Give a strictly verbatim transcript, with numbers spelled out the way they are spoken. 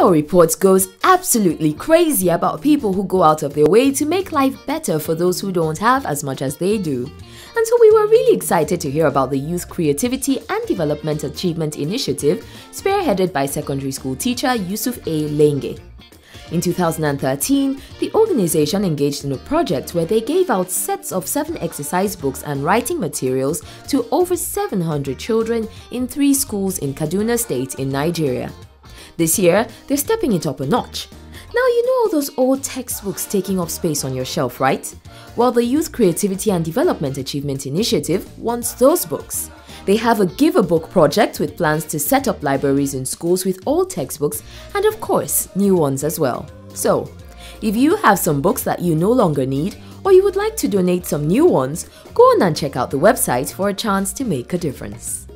N G O Reports goes absolutely crazy about people who go out of their way to make life better for those who don't have as much as they do. And so we were really excited to hear about the Youth Creativity and Development Achievement Initiative, spearheaded by secondary school teacher Yusuf A. Lenge. In two thousand thirteen, the organization engaged in a project where they gave out sets of seven exercise books and writing materials to over seven hundred children in three schools in Kaduna State in Nigeria. This year, they're stepping it up a notch. Now, you know all those old textbooks taking up space on your shelf, right? Well, the Youth Creativity and Development Achievement Initiative wants those books. They have a Give a Book project with plans to set up libraries in schools with old textbooks and, of course, new ones as well. So, if you have some books that you no longer need or you would like to donate some new ones, go on and check out the website for a chance to make a difference.